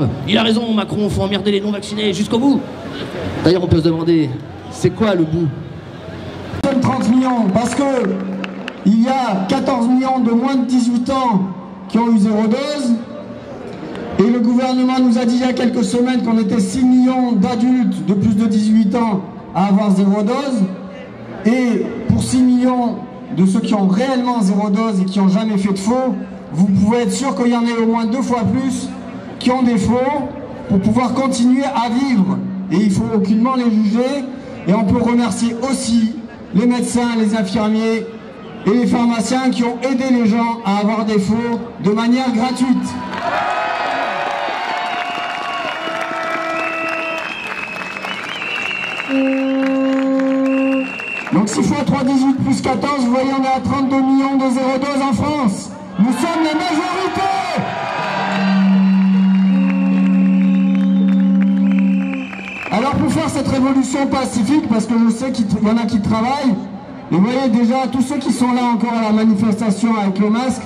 grave. Il a raison, Macron, faut emmerder les non-vaccinés jusqu'au bout. D'ailleurs, on peut se demander, c'est quoi le bout? 30 millions, parce que il y a 14 millions de moins de 18 ans qui ont eu 0 dose. Et le gouvernement nous a dit il y a quelques semaines qu'on était 6 millions d'adultes de plus de 18 ans à avoir 0 dose. Et pour 6 millions de ceux qui ont réellement 0 dose et qui n'ont jamais fait de faux, vous pouvez être sûr qu'il y en a au moins 2 fois plus qui ont des faux pour pouvoir continuer à vivre. Et il ne faut aucunement les juger. Et on peut remercier aussi les médecins, les infirmiers et les pharmaciens qui ont aidé les gens à avoir des faux de manière gratuite. Donc 6 fois 3, 18 plus 14, vous voyez, on est à 32 millions de 0 dose en France. Nous sommes la majorité. Alors pour faire cette révolution pacifique, parce que je sais qu'il y en a qui travaillent, et vous voyez déjà tous ceux qui sont là encore à la manifestation avec le masque,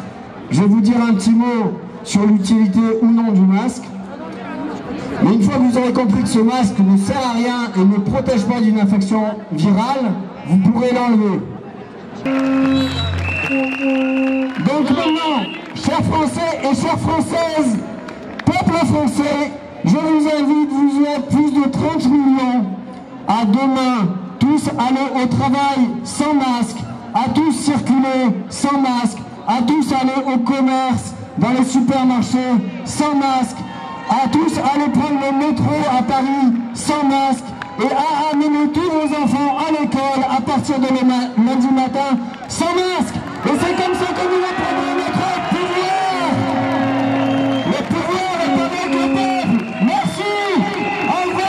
je vais vous dire un petit mot sur l'utilité ou non du masque. Mais une fois que vous aurez compris que ce masque ne sert à rien et ne protège pas d'une infection virale, vous pourrez l'enlever. Donc maintenant, chers Français et chères Françaises, peuple français, je vous invite, vous êtes plus de 30 millions, à demain, tous aller au travail sans masque, à tous circuler sans masque, à tous aller au commerce, dans les supermarchés sans masque, à tous aller prendre le métro à Paris sans masque et à amener tous vos enfants à l'école à partir de lundi matin sans masque. Et c'est comme ça que nous reprenons notre pouvoir. Le pouvoir est avec le peuple. Merci. Enlevez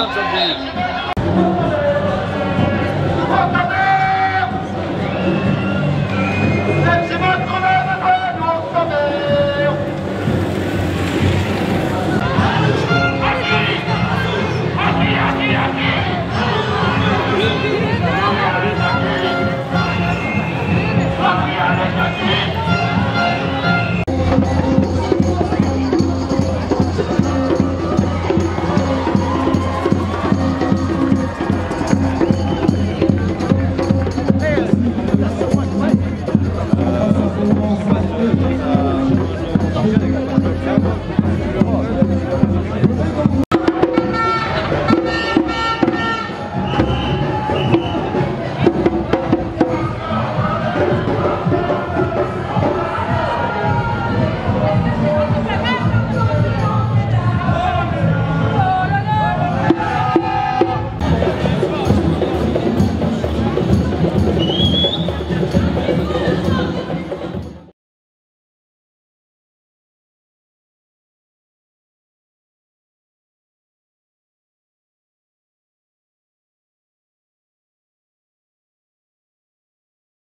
vos putain de